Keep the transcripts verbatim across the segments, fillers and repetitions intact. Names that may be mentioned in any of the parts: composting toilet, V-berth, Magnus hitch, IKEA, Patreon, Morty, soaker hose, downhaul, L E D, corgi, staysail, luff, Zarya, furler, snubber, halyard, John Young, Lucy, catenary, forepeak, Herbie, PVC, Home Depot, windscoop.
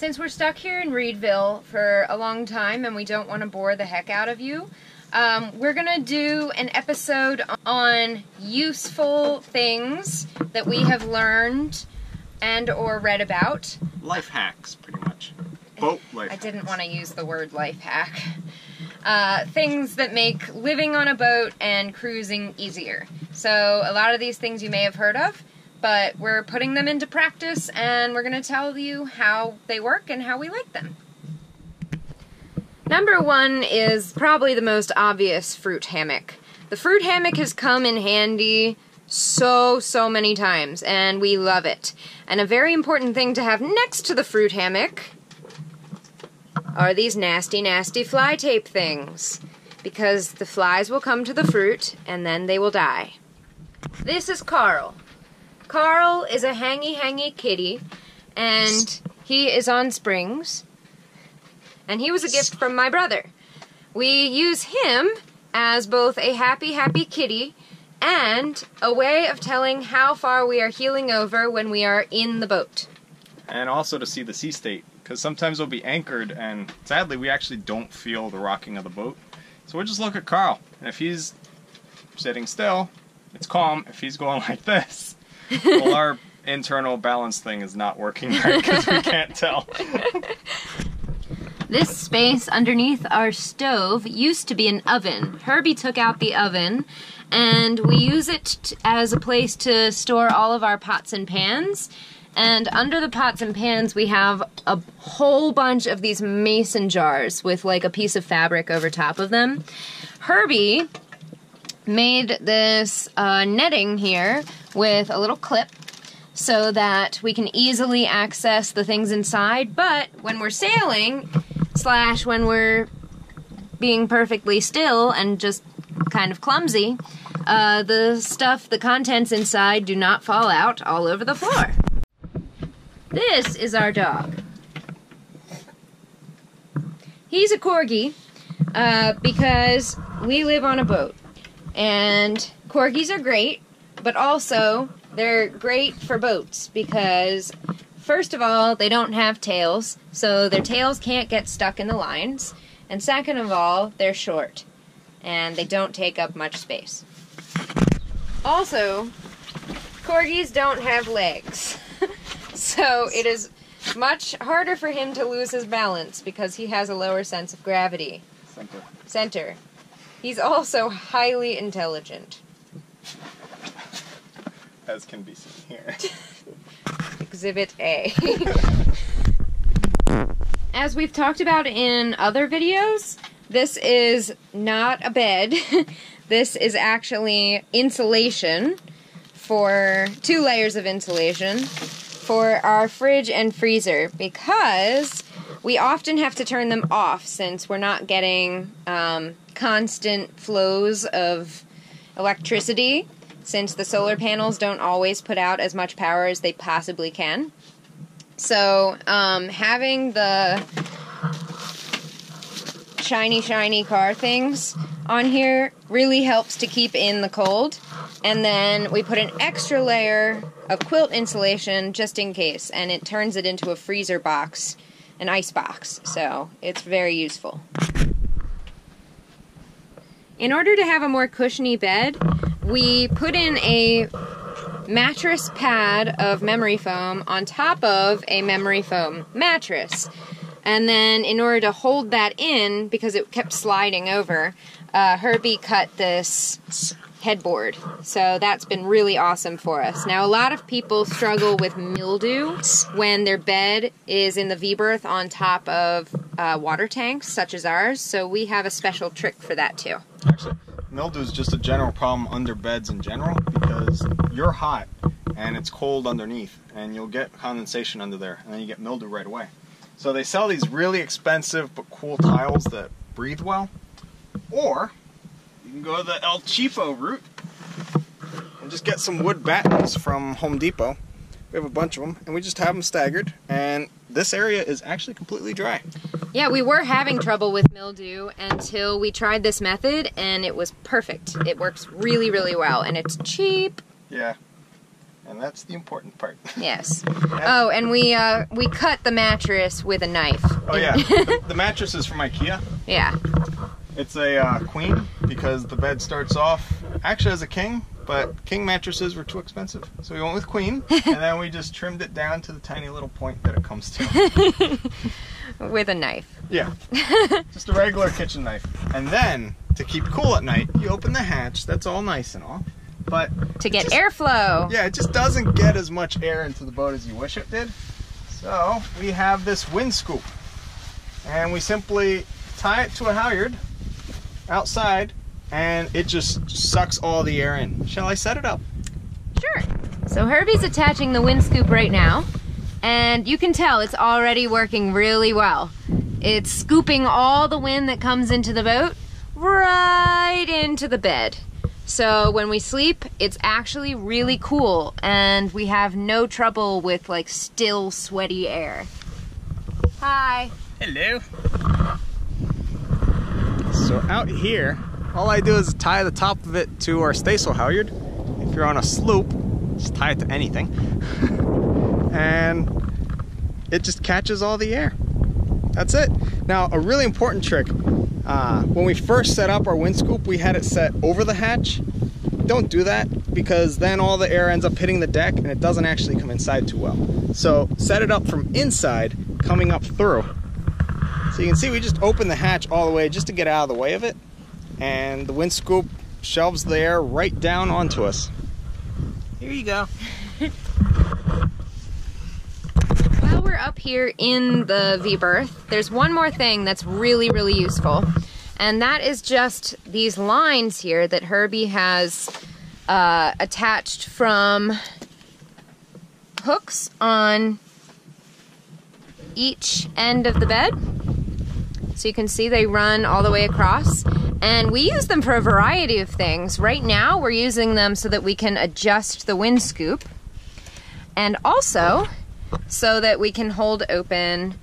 since we're stuck here in Reedville for a long time and we don't want to bore the heck out of you, um, we're going to do an episode on useful things that we have learned and or read about. Life hacks, pretty much. Boat life I hacks. Didn't want to use the word life hack. Uh, things that make living on a boat and cruising easier. So a lot of these things you may have heard of, but we're putting them into practice and we're going to tell you how they work and how we like them. Number one is probably the most obvious: fruit hammock. The fruit hammock has come in handy so, so many times and we love it. And a very important thing to have next to the fruit hammock are these nasty, nasty fly tape things, because the flies will come to the fruit and then they will die. This is Carl. Carl is a hangy, hangy kitty, and he is on springs, and he was a gift from my brother. We use him as both a happy, happy kitty and a way of telling how far we are heeling over when we are in the boat. And also to see the sea state, because sometimes we'll be anchored, and sadly we actually don't feel the rocking of the boat. So we'll just look at Carl, and if he's sitting still, it's calm. If he's going like this, well, our internal balance thing is not working right because we can't tell. This space underneath our stove used to be an oven. Herbie took out the oven, and we use it as a place to store all of our pots and pans. And under the pots and pans, we have a whole bunch of these mason jars with like a piece of fabric over top of them. Herbie made this uh, netting here with a little clip so that we can easily access the things inside, but when we're sailing, slash when we're being perfectly still and just kind of clumsy, uh, the stuff, the contents inside do not fall out all over the floor. This is our dog. He's a corgi uh, because we live on a boat. And corgis are great, but also they're great for boats because, first of all, they don't have tails, so their tails can't get stuck in the lines, and second of all, they're short and they don't take up much space. Also, corgis don't have legs, so it is much harder for him to lose his balance because he has a lower sense of gravity. Center. Center. He's also highly intelligent. As can be seen here. Exhibit A. As we've talked about in other videos, this is not a bed. This is actually insulation for two layers of insulation for our fridge and freezer because we often have to turn them off since we're not getting um, constant flows of electricity, since the solar panels don't always put out as much power as they possibly can. So um, having the shiny, shiny car things on here really helps to keep in the cold. And then we put an extra layer of quilt insulation just in case, and it turns it into a freezer box, an ice box, so it's very useful. In order to have a more cushiony bed, we put in a mattress pad of memory foam on top of a memory foam mattress. And then in order to hold that in, because it kept sliding over, uh, Herbie cut this headboard. So that's been really awesome for us. Now, a lot of people struggle with mildew when their bed is in the V-berth on top of uh, water tanks such as ours, so we have a special trick for that too. Actually, mildew is just a general problem under beds in general because you're hot and it's cold underneath and you'll get condensation under there and then you get mildew right away. So they sell these really expensive but cool tiles that breathe well, or you can go the El Cheapo route and just get some wood battens from Home Depot. We have a bunch of them, and we just have them staggered, and this area is actually completely dry. Yeah, we were having trouble with mildew until we tried this method, and it was perfect. It works really, really well, and it's cheap. Yeah, and that's the important part. Yes. Oh, and we uh, we cut the mattress with a knife. Oh yeah, the, the mattress is from IKEA. Yeah. It's a uh, queen because the bed starts off actually as a king, but king mattresses were too expensive, so we went with queen, and then we just trimmed it down to the tiny little point that it comes to. With a knife. Yeah, just a regular kitchen knife. And then, to keep cool at night, you open the hatch, that's all nice and all, but... To get airflow. Yeah, it just doesn't get as much air into the boat as you wish it did. So, we have this wind scoop, and we simply tie it to a halyard outside, and it just sucks all the air in. Shall I set it up? Sure. So Herbie's attaching the wind scoop right now, and you can tell it's already working really well. It's scooping all the wind that comes into the boat right into the bed. So when we sleep, it's actually really cool, and we have no trouble with like still sweaty air. Hi. Hello. So out here, all I do is tie the top of it to our staysail halyard. If you're on a sloop, just tie it to anything. And it just catches all the air. That's it. Now, a really important trick, uh, when we first set up our wind scoop, we had it set over the hatch. Don't do that, because then all the air ends up hitting the deck and it doesn't actually come inside too well. So set it up from inside, coming up through. So you can see we just open the hatch all the way just to get out of the way of it. And the wind scoop shelves the air right down onto us. Here you go. While we're up here in the V-berth, there's one more thing that's really, really useful. And that is just these lines here that Herbie has uh, attached from hooks on each end of the bed. So you can see they run all the way across. And we use them for a variety of things. Right now, we're using them so that we can adjust the wind scoop, and also so that we can hold open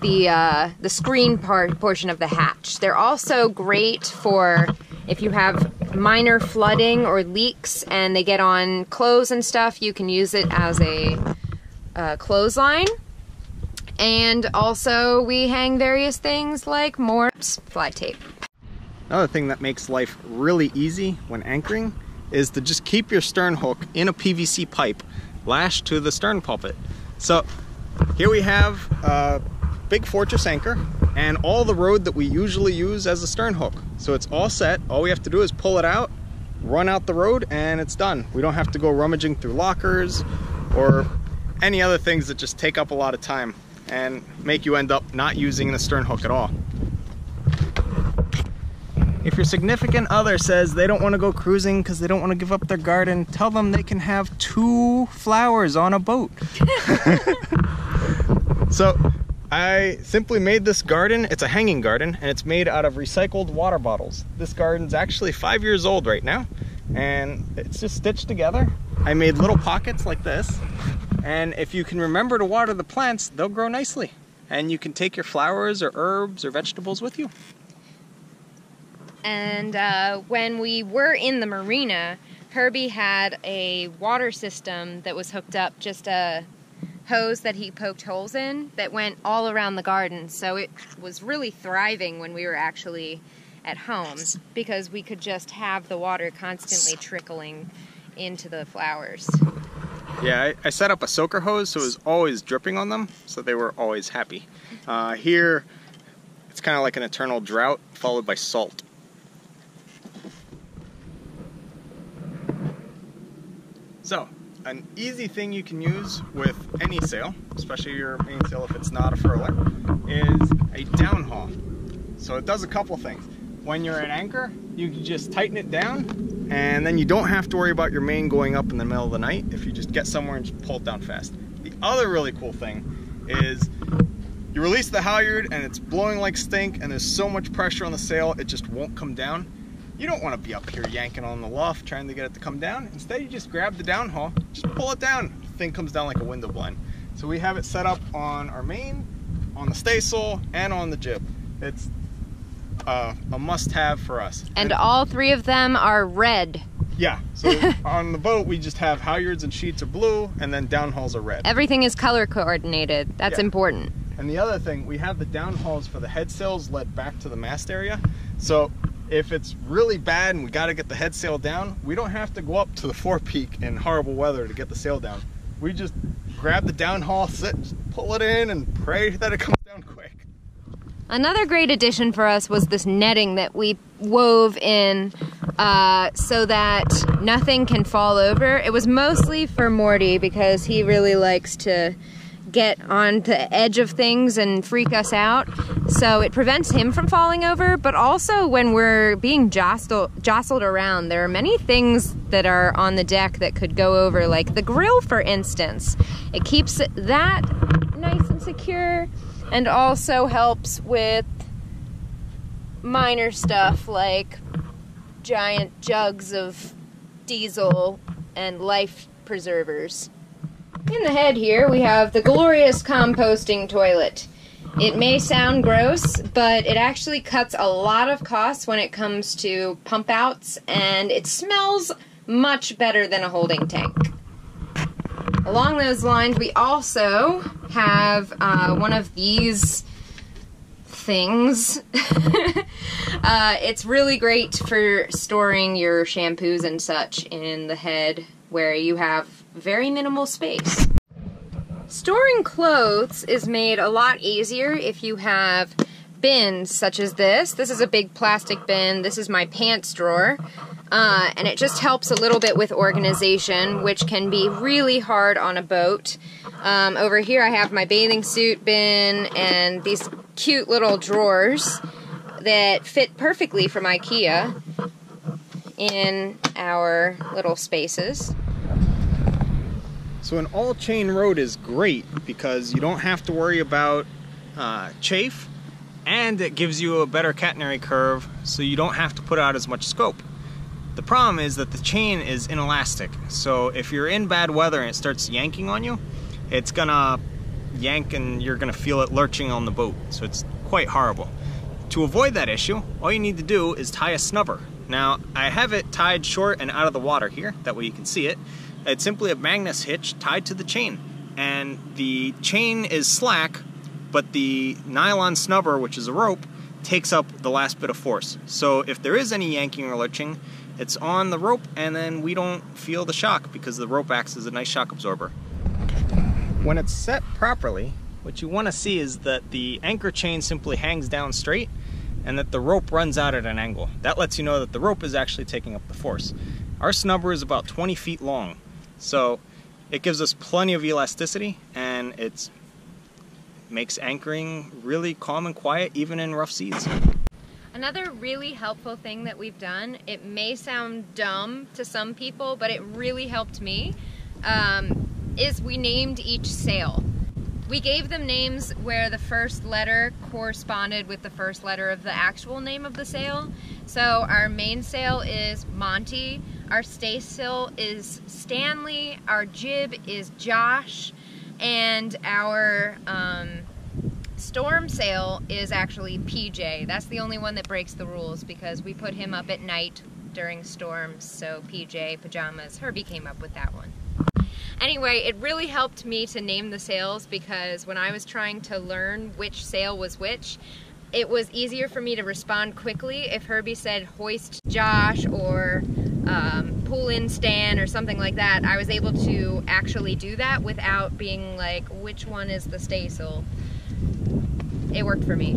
the uh, the screen part portion of the hatch. They're also great for if you have minor flooding or leaks, and they get on clothes and stuff. You can use it as a uh, clothesline. And also, we hang various things like more fly tape. Another thing that makes life really easy when anchoring is to just keep your stern hook in a P V C pipe lashed to the stern pulpit. So here we have a big fortress anchor and all the road that we usually use as a stern hook. So it's all set. All we have to do is pull it out, run out the road, and it's done. We don't have to go rummaging through lockers or any other things that just take up a lot of time and make you end up not using the stern hook at all. If your significant other says they don't want to go cruising because they don't want to give up their garden, tell them they can have two flowers on a boat. So I simply made this garden. It's a hanging garden, and it's made out of recycled water bottles. This garden's actually five years old right now, and it's just stitched together. I made little pockets like this, and if you can remember to water the plants, they'll grow nicely. And you can take your flowers or herbs or vegetables with you. And uh, when we were in the marina, Herbie had a water system that was hooked up, just a hose that he poked holes in that went all around the garden. So it was really thriving when we were actually at home, because we could just have the water constantly trickling into the flowers. Yeah, I, I set up a soaker hose, so it was always dripping on them, so they were always happy. Uh, here, it's kind of like an eternal drought followed by salt. So, an easy thing you can use with any sail, especially your main sail if it's not a furler, is a downhaul. So it does a couple things. When you're at anchor, you can just tighten it down, and then you don't have to worry about your main going up in the middle of the night if you just get somewhere and just pull it down fast. The other really cool thing is you release the halyard and it's blowing like stink, and there's so much pressure on the sail it just won't come down. You don't want to be up here yanking on the luff trying to get it to come down. Instead, you just grab the downhaul, just pull it down. The thing comes down like a window blind. So we have it set up on our main, on the staysail, and on the jib. It's uh, a must-have for us. And, and all three of them are red. Yeah, so on the boat we just have halyards and sheets are blue, and then downhauls are red. Everything is color coordinated. That's yeah. important. And the other thing, we have the downhauls for the head sails led back to the mast area. So if it's really bad and we got to get the head sail down, we don't have to go up to the forepeak in horrible weather to get the sail down. We just grab the downhaul, sit, pull it in, and pray that it comes down quick. Another great addition for us was this netting that we wove in uh, so that nothing can fall over. It was mostly for Morty because he really likes to get on the edge of things and freak us out. So it prevents him from falling over, but also when we're being jostled, jostled around, there are many things that are on the deck that could go over, like the grill, for instance. It keeps that nice and secure and also helps with minor stuff like giant jugs of diesel and life preservers. In the head here, we have the glorious composting toilet. It may sound gross, but it actually cuts a lot of costs when it comes to pump outs, and it smells much better than a holding tank. Along those lines, we also have uh, one of these things. uh, it's really great for storing your shampoos and such in the head, where you have very minimal space. Storing clothes is made a lot easier if you have bins such as this. This is a big plastic bin. This is my pants drawer. Uh, and it just helps a little bit with organization, which can be really hard on a boat. Um, over here I have my bathing suit bin and these cute little drawers that fit perfectly from IKEA in our little spaces. So an all-chain road is great because you don't have to worry about uh, chafe, and it gives you a better catenary curve, so you don't have to put out as much scope. The problem is that the chain is inelastic, so if you're in bad weather and it starts yanking on you, it's gonna yank and you're gonna feel it lurching on the boat, so it's quite horrible. To avoid that issue, all you need to do is tie a snubber. Now, I have it tied short and out of the water here, that way you can see it. It's simply a Magnus hitch tied to the chain. And the chain is slack, but the nylon snubber, which is a rope, takes up the last bit of force. So if there is any yanking or lurching, it's on the rope, and then we don't feel the shock because the rope acts as a nice shock absorber. When it's set properly, what you want to see is that the anchor chain simply hangs down straight, and that the rope runs out at an angle. That lets you know that the rope is actually taking up the force. Our snubber is about twenty feet long, so it gives us plenty of elasticity, and it makes anchoring really calm and quiet even in rough seas. Another really helpful thing that we've done, it may sound dumb to some people, but it really helped me, um, is we named each sail. We gave them names where the first letter corresponded with the first letter of the actual name of the sail. So our mainsail is Monty, our staysail is Stanley, our jib is Josh, and our um, storm sail is actually P J. That's the only one that breaks the rules because we put him up at night during storms, so P J, pajamas. Herbie came up with that one. Anyway, it really helped me to name the sails because when I was trying to learn which sail was which, it was easier for me to respond quickly if Herbie said hoist Josh or um, pull in Stan or something like that. I was able to actually do that without being like, which one is the staysail? It worked for me.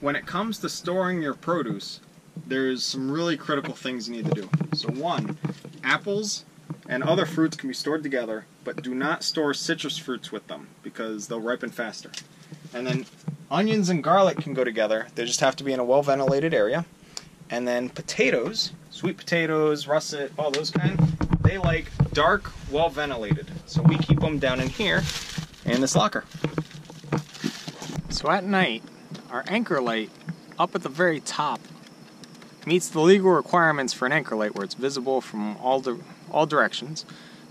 When it comes to storing your produce, there's some really critical things you need to do. So one, apples and other fruits can be stored together, but do not store citrus fruits with them because they'll ripen faster. And then onions and garlic can go together. They just have to be in a well-ventilated area. And then potatoes, sweet potatoes, russet, all those kind, they like dark, well-ventilated. So we keep them down in here in this locker. So at night, our anchor light up at the very top meets the legal requirements for an anchor light where it's visible from all, di all directions.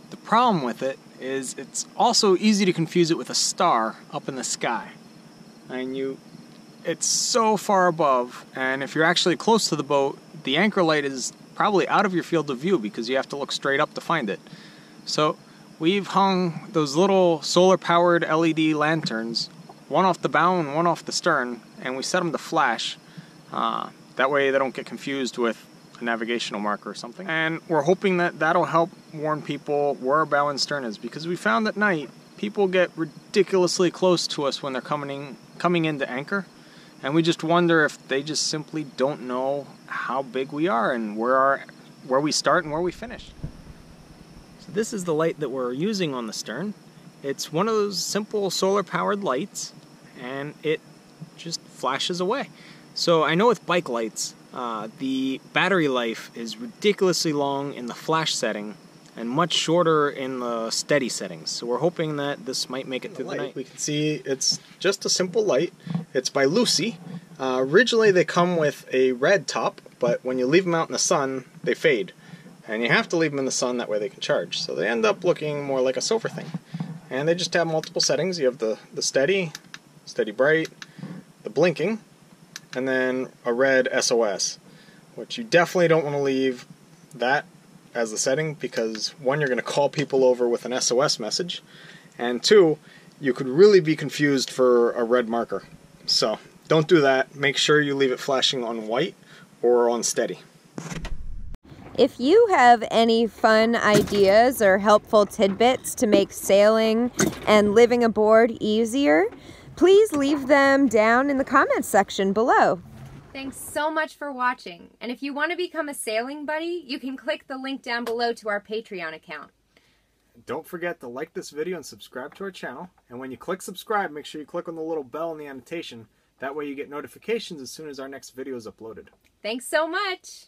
The problem with it is it's also easy to confuse it with a star up in the sky. And you It's so far above, and if you're actually close to the boat, the anchor light is probably out of your field of view because you have to look straight up to find it. So we've hung those little solar-powered L E D lanterns, one off the bow and one off the stern, and we set them to flash. Uh, that way they don't get confused with a navigational marker or something. And we're hoping that that'll help warn people where our bow and stern is, because we found at night people get ridiculously close to us when they're coming in, coming into anchor. And we just wonder if they just simply don't know how big we are and where our, where we start and where we finish. So this is the light that we're using on the stern. It's one of those simple solar-powered lights, and it just flashes away. So I know with bike lights, uh, the battery life is ridiculously long in the flash setting and much shorter in the steady settings. So we're hoping that this might make it through the night. We can see it's just a simple light. It's by Lucy. Uh, originally they come with a red top, but when you leave them out in the sun, they fade. And you have to leave them in the sun, that way they can charge. So they end up looking more like a silver thing. And they just have multiple settings. You have the, the steady, steady bright, the blinking, and then a red S O S, which you definitely don't want to leave that as the setting, because one, you're going to call people over with an S O S message, and two, you could really be confused for a red marker. So don't do that. Make sure you leave it flashing on white or on steady. If you have any fun ideas or helpful tidbits to make sailing and living aboard easier, please leave them down in the comments section below. Thanks so much for watching, and if you want to become a sailing buddy, you can click the link down below to our Patreon account. Don't forget to like this video and subscribe to our channel, and when you click subscribe, make sure you click on the little bell in the annotation. That way you get notifications as soon as our next video is uploaded. Thanks so much!